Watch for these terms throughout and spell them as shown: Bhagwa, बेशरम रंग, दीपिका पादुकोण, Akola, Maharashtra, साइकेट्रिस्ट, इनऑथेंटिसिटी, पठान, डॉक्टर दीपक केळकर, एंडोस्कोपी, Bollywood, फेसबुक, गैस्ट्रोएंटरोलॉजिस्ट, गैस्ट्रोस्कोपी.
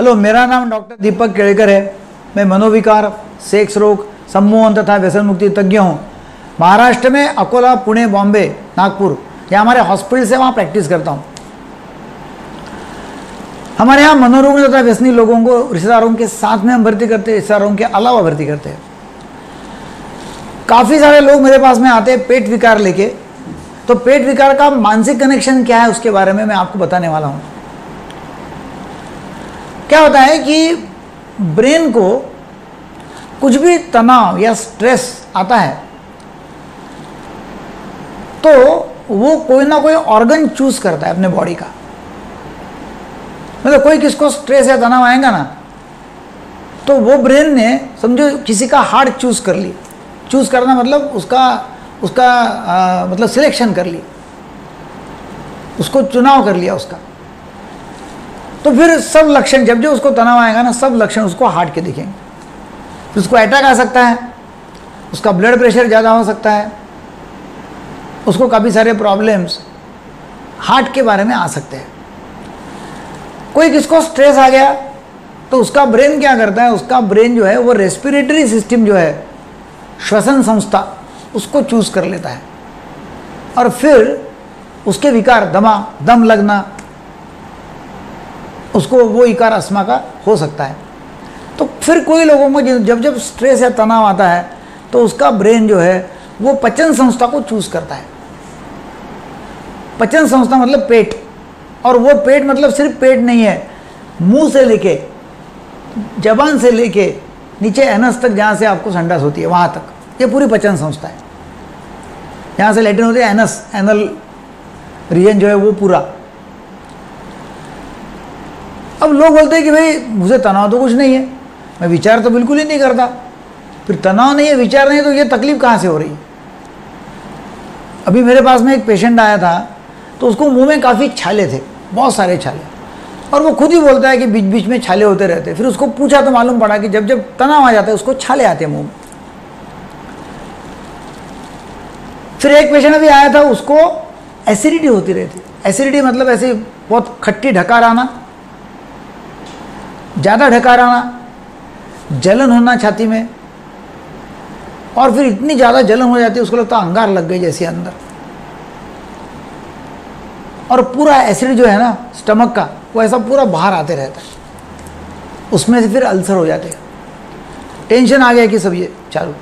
Hello, मेरा नाम डॉक्टर दीपक केळकर है। मैं मनोविकार, सेक्स रोग, सम्मोहन तथा व्यसन मुक्ति तज्ञ हूँ। महाराष्ट्र में अकोला, पुणे, बॉम्बे, नागपुर, यहाँ हमारे हॉस्पिटल से वहाँ प्रैक्टिस करता हूँ। हमारे यहाँ मनोरोग तथा व्यसनी लोगों को रिश्तेदारों के साथ में हम भर्ती करते हैं, रिश्तेदारों के अलावा भर्ती करते हैं। काफ़ी सारे लोग मेरे पास में आते हैं पेट विकार लेके, तो पेट विकार का मानसिक कनेक्शन क्या है उसके बारे में मैं आपको बताने वाला हूँ। क्या होता है कि ब्रेन को कुछ भी तनाव या स्ट्रेस आता है तो वो कोई ना कोई ऑर्गन चूज करता है अपने बॉडी का। मतलब कोई किसको स्ट्रेस या तनाव आएगा ना, तो वो ब्रेन ने समझो किसी का हार्ट चूज कर ली। चूज करना मतलब उसका सिलेक्शन कर ली, उसको चुनाव कर लिया उसका। तो फिर सब लक्षण, जब जो उसको तनाव आएगा ना, सब लक्षण उसको हार्ट के दिखेंगे। फिर उसको अटैक आ सकता है, उसका ब्लड प्रेशर ज़्यादा हो सकता है, उसको काफ़ी सारे प्रॉब्लम्स हार्ट के बारे में आ सकते हैं। कोई किसको स्ट्रेस आ गया तो उसका ब्रेन क्या करता है, उसका ब्रेन जो है वो रेस्पिरेटरी सिस्टम जो है, श्वसन संस्था, उसको चूज़ कर लेता है। और फिर उसके विकार, दम लगना, उसको वो इकार अस्थमा का हो सकता है। तो फिर कोई लोगों को जब जब स्ट्रेस या तनाव आता है तो उसका ब्रेन जो है वो पचन संस्था को चूज करता है। पचन संस्था मतलब पेट, और वो पेट मतलब सिर्फ पेट नहीं है, मुंह से लेके, जबान से लेके नीचे एनस तक, जहाँ से आपको संडास होती है वहाँ तक, ये पूरी पचन संस्था है। यहाँ से लेटिन होती है एनस, एनल रीजन जो है वो पूरा। अब लोग बोलते हैं कि भाई मुझे तनाव तो कुछ नहीं है, मैं विचार तो बिल्कुल ही नहीं करता, फिर तनाव नहीं है, विचार नहीं है, तो ये तकलीफ कहाँ से हो रही है। अभी मेरे पास में एक पेशेंट आया था तो उसको मुंह में काफ़ी छाले थे, बहुत सारे छाले, और वो खुद ही बोलता है कि बीच बीच में छाले होते रहते। फिर उसको पूछा तो मालूम पड़ा कि जब जब तनाव आ जाता है उसको छाले आते हैं मुँह में। फिर एक पेशेंट अभी आया था, उसको एसिडिटी होती रहती। एसिडिटी मतलब ऐसे बहुत खट्टी ढकार आना, ज़्यादा ढकार आना, जलन होना छाती में, और फिर इतनी ज़्यादा जलन हो जाती है उसको लगता है अंगार लग गई जैसे अंदर, और पूरा एसिड जो है ना स्टमक का, वो ऐसा पूरा बाहर आते रहता है। उसमें से फिर अल्सर हो जाते हैं, टेंशन आ गया कि सब ये चालू।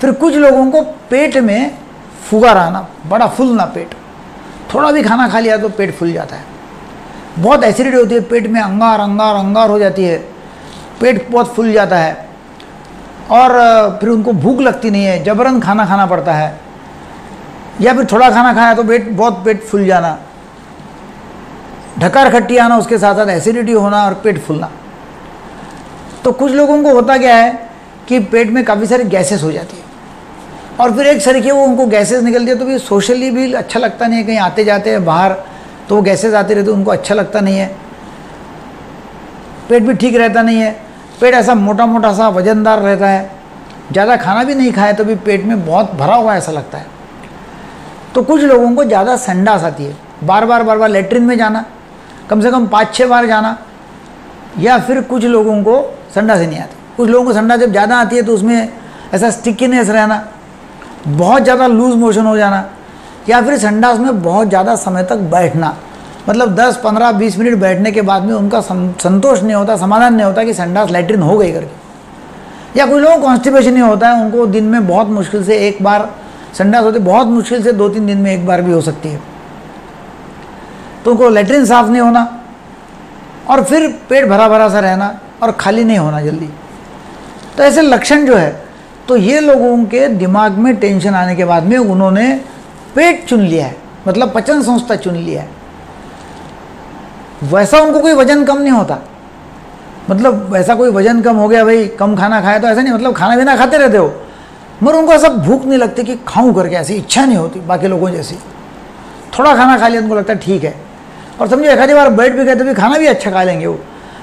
फिर कुछ लोगों को पेट में फुगार आना, बड़ा फूलना पेट, थोड़ा भी खाना खा लिया तो पेट फूल जाता है। बहुत एसिडिटी होती है, पेट में अंगार अंगार अंगार हो जाती है, पेट बहुत फूल जाता है, और फिर उनको भूख लगती नहीं है, जबरन खाना खाना पड़ता है, या फिर थोड़ा खाना खाया तो पेट फूल जाना, ढकार खट्टी आना, उसके साथ साथ एसिडिटी होना और पेट फूलना। तो कुछ लोगों को होता क्या है कि पेट में काफ़ी सारी गैसेस हो जाती है, और फिर एक सरीके वो उनको गैसेस निकलती है, तो भी सोशली भी अच्छा लगता नहीं है, कहीं आते जाते हैं बाहर तो वो गैसेज आते रहते, उनको अच्छा लगता नहीं है, पेट भी ठीक रहता नहीं है, पेट ऐसा मोटा मोटा सा वजनदार रहता है, ज़्यादा खाना भी नहीं खाए तो भी पेट में बहुत भरा हुआ ऐसा लगता है। तो कुछ लोगों को ज़्यादा संडास आती है, बार बार लेटरिन में जाना, कम से कम 5-6 बार जाना, या फिर कुछ लोगों को संडास ही नहीं आती। कुछ लोगों को संडास जब ज़्यादा आती है तो उसमें ऐसा स्टिकीनेस रहना, बहुत ज़्यादा लूज मोशन हो जाना, या फिर संडास में बहुत ज़्यादा समय तक बैठना, मतलब 10-15-20 मिनट बैठने के बाद में उनका संतोष नहीं होता, समाधान नहीं होता कि संडास लैट्रिन हो गई करके। या कुछ लोगों को कॉन्स्टिपेशन नहीं होता है, उनको दिन में बहुत मुश्किल से एक बार संडास होती, बहुत मुश्किल से 2-3 दिन में एक बार भी हो सकती है, तो उनको लैट्रिन साफ नहीं होना, और फिर पेट भरा भरा सा रहना और खाली नहीं होना जल्दी। तो ऐसे लक्षण जो है, तो ये लोगों के दिमाग में टेंशन आने के बाद में उन्होंने पेट चुन लिया है, मतलब पचन संस्था चुन लिया है। वैसा उनको कोई वजन कम नहीं होता, मतलब वैसा कोई वजन कम हो गया भाई कम खाना खाया तो ऐसा नहीं, मतलब खाना भी ना खाते रहते हो, मगर उनको ऐसा भूख नहीं लगती कि खाऊं करके, ऐसी इच्छा नहीं होती बाकी लोगों जैसी। थोड़ा खाना खा लिया उनको लगता है ठीक है, और समझो एक आधी बार बैठ भी गए तो भी खाना भी अच्छा खा लेंगे वो,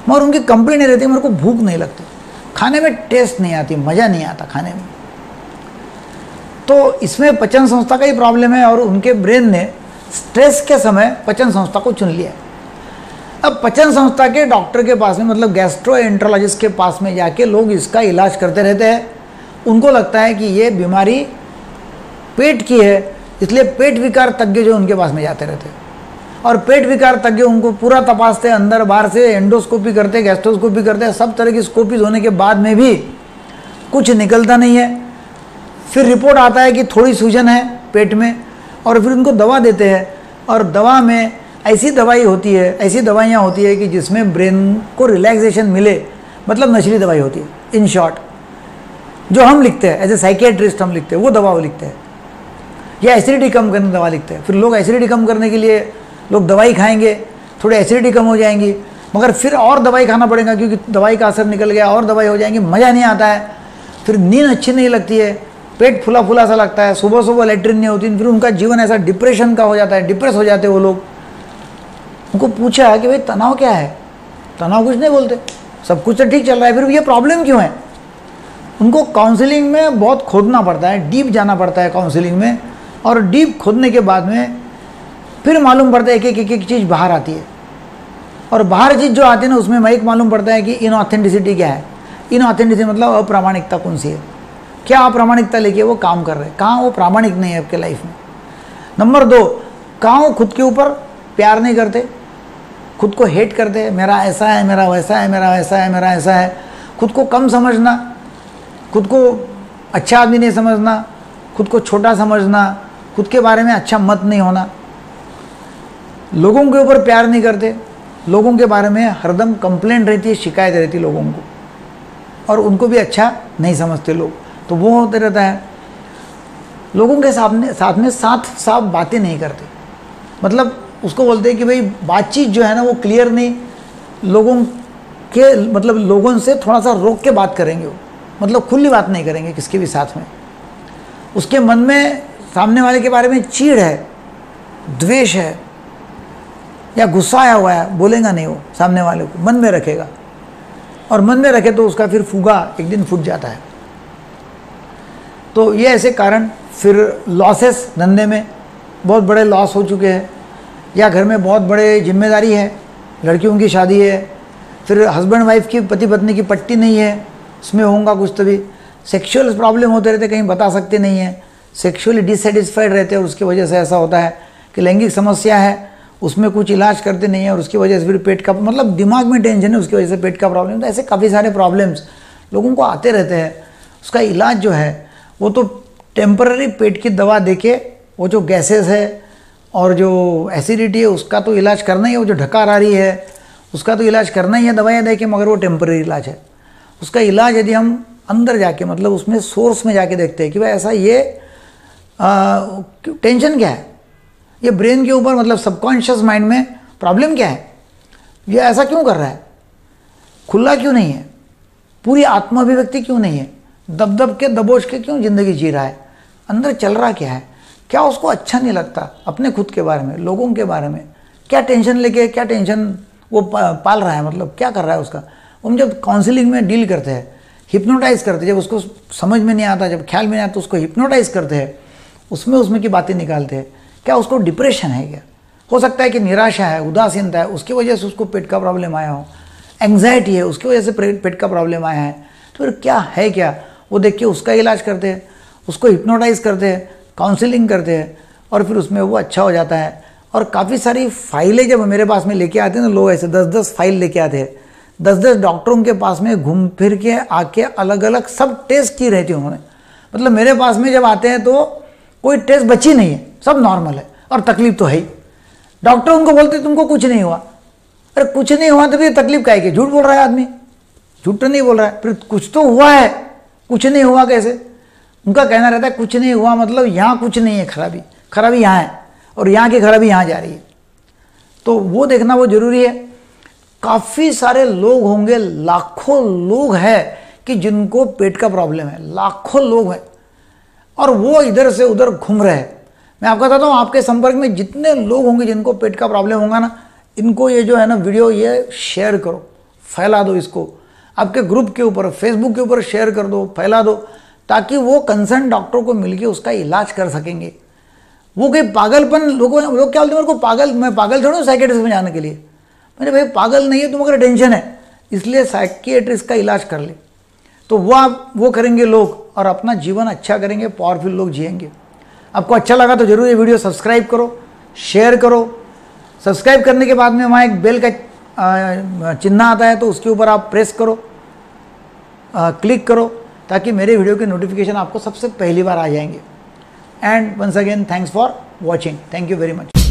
मगर उनकी कंपनी नहीं रहती, मेरे को भूख नहीं लगती, खाने में टेस्ट नहीं आती, मज़ा नहीं आता खाने में। तो इसमें पचन संस्था का ही प्रॉब्लम है, और उनके ब्रेन ने स्ट्रेस के समय पचन संस्था को चुन लिया। अब पचन संस्था के डॉक्टर के पास में, मतलब गैस्ट्रोएंटरोलॉजिस्ट के पास में जाके लोग इसका इलाज करते रहते हैं। उनको लगता है कि ये बीमारी पेट की है, इसलिए पेट विकार तज्ञ जो उनके पास में जाते रहते हैं और पेट विकार तज्ञ उनको पूरा तपासते, अंदर बाहर से एंडोस्कोपी करते, गैस्ट्रोस्कोपी करते, सब तरह की स्कोपीज होने के बाद में भी कुछ निकलता नहीं है। फिर रिपोर्ट आता है कि थोड़ी सूजन है पेट में और फिर उनको दवा देते हैं और दवा में ऐसी दवाइयाँ होती है कि जिसमें ब्रेन को रिलैक्सेशन मिले, मतलब नशीली दवाई होती है। इन शॉर्ट जो हम लिखते हैं एज ए साइकेट्रिस्ट, हम लिखते हैं वो दवा वो लिखते हैं, या एसिडिटी कम करने दवा लिखते हैं। फिर लोग एसिडिटी कम करने के लिए लोग दवाई खाएंगे, थोड़ी एसिडिटी कम हो जाएंगी, मगर फिर और दवाई खाना पड़ेगा क्योंकि दवाई का असर निकल गया, और दवाई हो जाएंगी, मज़ा नहीं आता है, फिर नींद अच्छी नहीं लगती है, पेट फुला फुला सा लगता है, सुबह सुबह लेटरिन नहीं होती, फिर उनका जीवन ऐसा डिप्रेशन का हो जाता है, डिप्रेस हो जाते हैं वो लोग। उनको पूछा है कि भाई तनाव क्या है? तनाव कुछ नहीं बोलते, सब कुछ तो ठीक चल रहा है, फिर ये प्रॉब्लम क्यों है? उनको काउंसलिंग में बहुत खोदना पड़ता है, डीप जाना पड़ता है काउंसलिंग में, और डीप खोदने के बाद में फिर मालूम पड़ता है एक चीज़ बाहर आती है, और बाहर चीज़ जो आती है ना उसमें माइक मालूम पड़ता है कि इनऑथेंटिसिटी क्या है। इनऑथेंटिसिटी मतलब अप्रामाणिकता कौन सी है, क्या अप्रामाणिकता लेके वो काम कर रहे हैं, कहाँ वो प्रामाणिक नहीं है आपके लाइफ में। नंबर 2, कहाँ वो खुद के ऊपर प्यार नहीं करते, खुद को हेट करते हैं, मेरा ऐसा है, मेरा वैसा है, मेरा वैसा है, मेरा ऐसा है। खुद को कम समझना, खुद को अच्छा आदमी नहीं समझना, खुद को छोटा समझना, खुद के बारे में अच्छा मत नहीं होना। लोगों के ऊपर प्यार नहीं करते, लोगों के बारे में हरदम कंप्लेंट रहती है, शिकायत रहती है लोगों को, और उनको भी अच्छा नहीं समझते लोग, तो वो होते रहता है। लोगों के साथ बातें नहीं करते, मतलब उसको बोलते हैं कि भाई बातचीत जो है ना वो क्लियर नहीं, लोगों के मतलब लोगों से थोड़ा सा रोक के बात करेंगे वो, मतलब खुली बात नहीं करेंगे किसके भी साथ में। उसके मन में सामने वाले के बारे में चीड़ है, द्वेष है, या गुस्सा आया हुआ है, बोलेगा नहीं, वो सामने वाले को मन में रखेगा, और मन में रखे तो उसका फिर फूगा एक दिन फूट जाता है। तो ये ऐसे कारण, फिर लॉसेस, धंधे में बहुत बड़े लॉस हो चुके हैं, या घर में बहुत बड़े जिम्मेदारी है, लड़कियों की शादी है, फिर हस्बैंड वाइफ की, पति पत्नी की पट्टी नहीं है, उसमें होगा कुछ तभी। सेक्सुअल प्रॉब्लम होते रहते, कहीं बता सकते नहीं है, सेक्सुअली डिससेटिस्फाइड रहते हैं, उसकी वजह से ऐसा होता है कि लैंगिक समस्या है, उसमें कुछ इलाज करते नहीं है, और उसकी वजह से फिर पेट का, मतलब दिमाग में टेंशन है, उसकी वजह से पेट का प्रॉब्लम। तो ऐसे काफ़ी सारे प्रॉब्लम्स लोगों को आते रहते हैं। उसका इलाज जो है वो तो टेम्पररी पेट की दवा देके, वो जो गैसेस है और जो एसिडिटी है उसका तो इलाज करना ही है, वो जो ढकार आ रही है उसका तो इलाज करना ही है दवाइयाँ देके, मगर वो टेम्पररी इलाज है। उसका इलाज यदि हम अंदर जाके, मतलब उसमें सोर्स में जाके देखते हैं कि भाई ऐसा ये टेंशन क्या है, ये ब्रेन के ऊपर मतलब सबकॉन्शियस माइंड में प्रॉब्लम क्या है, ये ऐसा क्यों कर रहा है, खुला क्यों नहीं है, पूरी आत्माभिव्यक्ति क्यों नहीं है, दब दब के दबोच के क्यों ज़िंदगी जी रहा है, अंदर चल रहा क्या है, क्या उसको अच्छा नहीं लगता अपने खुद के बारे में, लोगों के बारे में, क्या टेंशन लेके, क्या टेंशन वो पाल रहा है, मतलब क्या कर रहा है उसका। हम जब काउंसलिंग में डील करते हैं, हिप्नोटाइज़ करते हैं, जब उसको समझ में नहीं आता, जब ख्याल में नहीं आता, उसको हिप्नोटाइज़ करते हैं, उसमें की बातें निकालते हैं। क्या उसको डिप्रेशन है, क्या हो सकता है कि निराशा है, उदासीनता है, उसकी वजह से उसको पेट का प्रॉब्लम आया हो, एंग्जाइटी है, उसकी वजह से पेट का प्रॉब्लम आया है, तो फिर क्या है क्या, वो देख के उसका इलाज करते हैं, उसको हिप्नोटाइज़ करते हैं, काउंसलिंग करते हैं, और फिर उसमें वो अच्छा हो जाता है। और काफ़ी सारी फाइलें जब मेरे पास में लेके आते हैं ना लोग, ऐसे 10-10 फाइल लेके आते हैं, 10-10 डॉक्टरों के पास में घूम फिर के आके अलग अलग सब टेस्ट की रहती है उन्होंने, मतलब मेरे पास में जब आते हैं तो कोई टेस्ट बची नहीं है, सब नॉर्मल है, और तकलीफ तो है ही। डॉक्टर उनको बोलते तुमको कुछ नहीं हुआ, अरे कुछ नहीं हुआ तो फिर तकलीफ काहे की, झूठ बोल रहा है आदमी, झूठ तो नहीं बोल रहा है, फिर कुछ तो हुआ है, कुछ नहीं हुआ कैसे। उनका कहना रहता है कुछ नहीं हुआ मतलब यहाँ कुछ नहीं है, खराबी यहाँ है और यहाँ की खराबी यहाँ जा रही है, तो वो देखना वो ज़रूरी है। काफ़ी सारे लोग होंगे, लाखों लोग हैं कि जिनको पेट का प्रॉब्लम है, लाखों लोग हैं, और वो इधर से उधर घूम रहे हैं। मैं आपको बताता हूँ, आपके संपर्क में जितने लोग होंगे जिनको पेट का प्रॉब्लम होगा ना, इनको ये जो है ना वीडियो ये शेयर करो, फैला दो, इसको आपके ग्रुप के ऊपर, फेसबुक के ऊपर शेयर कर दो, फैला दो, ताकि वो कंसर्न डॉक्टर को मिलके उसका इलाज कर सकेंगे। वो कोई पागलपन, लोग क्या बोलते हैं मेरे को पागल, मैं पागल थोड़ा हूँ साइकेट्रिस्ट में जाने के लिए, मैंने भाई पागल नहीं है तुम, अगर टेंशन है, इसलिए साइकेट्रिस्ट का इलाज कर ले तो वो करेंगे लोग और अपना जीवन अच्छा करेंगे, पावरफुल लोग जिएंगे। आपको अच्छा लगा तो जरूर ये वीडियो सब्सक्राइब करो, शेयर करो। सब्सक्राइब करने के बाद में वहाँ एक बेल का चिन्ह आता है तो उसके ऊपर आप प्रेस करो, क्लिक करो, ताकि मेरे वीडियो के नोटिफिकेशन आपको सबसे पहली बार आ जाएंगे। And once again thanks for watching, thank you very much.